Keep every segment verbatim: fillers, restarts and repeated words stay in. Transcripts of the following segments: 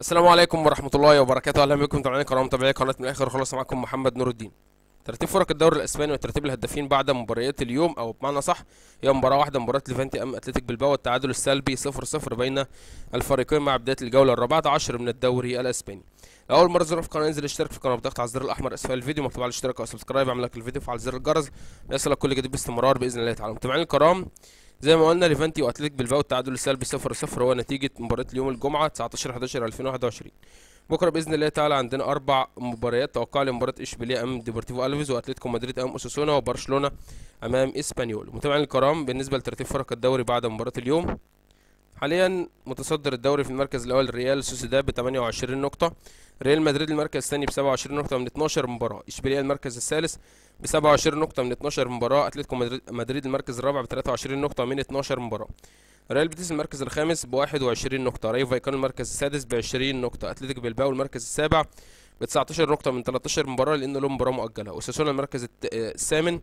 السلام عليكم ورحمه الله وبركاته. اهلا بكم متابعينا الكرام، متابعي قناه من الاخر. خلاص معاكم محمد نور الدين. ترتيب فرق الدوري الاسباني وترتيب الهدافين بعد مباريات اليوم، او بمعنى صح هي مباراه واحده، مباراه ليفانتي امام اتلتيك بلباو، التعادل السلبي صفر صفر بين الفريقين مع بدايه الجوله الرابعه عشر من الدوري الاسباني. اول مره تزور في القناه انزل اشترك في القناه بضغط على الزر الاحمر اسفل الفيديو، مكتوب على الاشتراك او سبسكرايب، اعمل لك الفيديو وفعل زر الجرس ليصلك كل جديد باستمرار باذن الله تعالى. متابعينا الكرام، زي ما قلنا ليفانتي واتلتيك بلباو التعادل السلبي صفر صفر هو نتيجه مباراه اليوم الجمعه تسعتاشر حداشر الفين وواحد وعشرين. بكره باذن الله تعالى عندنا اربع مباريات، توقع لمباراه إشبيلية امام ديبورتيفو الفيس، واتلتيكو مدريد امام اوساسونا، وبرشلونه امام إسبانيول. متابعينا الكرام، بالنسبه لترتيب فرق الدوري بعد مباراه اليوم، حاليا متصدر الدوري في المركز الاول ريال سوسيداد ب تمنية وعشرين نقطه، ريال مدريد المركز الثاني ب سبعة وعشرين نقطه من اتناشر مباراه، إشبيلية المركز الثالث ب سبعة وعشرين نقطه من اتناشر مباراه، أتلتيكو مدريد المركز الرابع ب تلاتة وعشرين نقطه من اتناشر مباراه، ريال بيتيس المركز الخامس ب واحد وعشرين نقطه، ريو فايكانو المركز السادس ب عشرين نقطه، أتلتيك بلباو المركز السابع ب تسعتاشر نقطه من تلتاشر مباراه لانه له مباراه مؤجله، أوساسونا المركز الثامن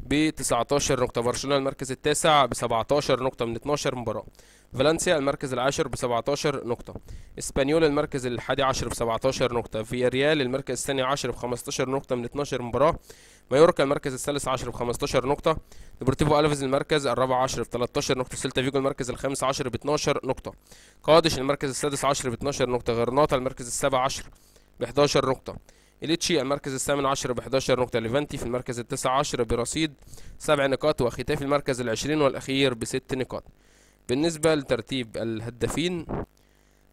ب تسعتاشر نقطه، برشلونه المركز التاسع ب سبعتاشر نقطه من اتناشر مباراه، فالنسيا المركز العاشر ب سبعتاشر نقطه، إسبانيول المركز الحادي عشر ب سبعتاشر نقطه، فياريال المركز الثاني عشر ب خمستاشر نقطه من اتناشر مباراه، مايوركا المركز الثالث عشر ب خمستاشر نقطه، ديبورتيفو الفيس المركز الرابع عشر ب تلتاشر نقطه، سيلتا فيجو المركز الخامس عشر ب اتناشر نقطه، قادس المركز السادس عشر ب اتناشر نقطه، غرناطة المركز السابع عشر ب حداشر نقطه، إليتشي المركز الثامن عشر ب حداشر نقطة، ليفانتي في المركز التاسع عشر برصيد سبع نقاط، وختافي المركز العشرين والأخير بست نقاط. بالنسبة لترتيب الهدافين،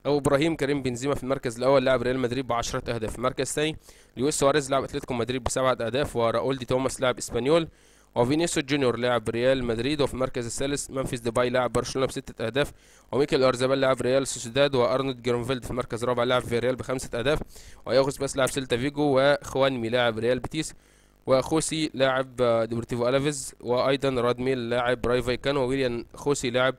أبو إبراهيم كريم بنزيما في المركز الأول لاعب ريال مدريد بعشرة أهداف، في المركز الثاني لويس سواريز لاعب أتلتيكو مدريد بسبعة أهداف، وراؤول دي توماس لاعب إسبانيول، وفينيسيو جونيور لاعب ريال مدريد، وفي المركز الثالث ممفيس ديباي لاعب برشلونه بستة اهداف، وميكل ارزابال لاعب ريال سوسيداد، وارنولد جرونفيلد في المركز الرابع لاعب فياريال بخمسة اهداف، وياغوس باس لاعب سيلتا فيجو، وخوانمي لاعب ريال بيتيس، وخوسي لاعب ديبورتيفو الفيس، وايضا رادميل لاعب راي فايكانو، وويليان خوسي لاعب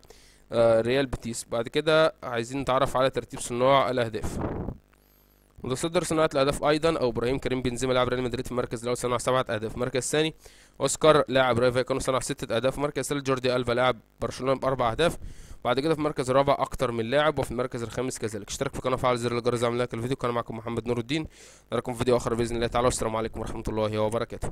ريال بيتيس. بعد كده عايزين نتعرف على ترتيب صناع الاهداف. متصدر صناعة الأهداف أيضا أو إبراهيم كريم بنزيما لاعب ريال مدريد في المركز الأول صنع سبعة أهداف، في المركز الثاني أوسكار لاعب ريال فايكانو صنع ستة أهداف، في المركز الثالث جوردي الفا لاعب برشلونة بأربع أهداف، بعد كده في المركز الرابع أكتر من لاعب، وفي المركز الخامس كذلك. اشترك في القناة وفعل زر الجرس، اعمل لايك للفيديو. كان معكم محمد نور الدين، نراكم في فيديو آخر بإذن الله تعالى، والسلام عليكم ورحمة الله وبركاته.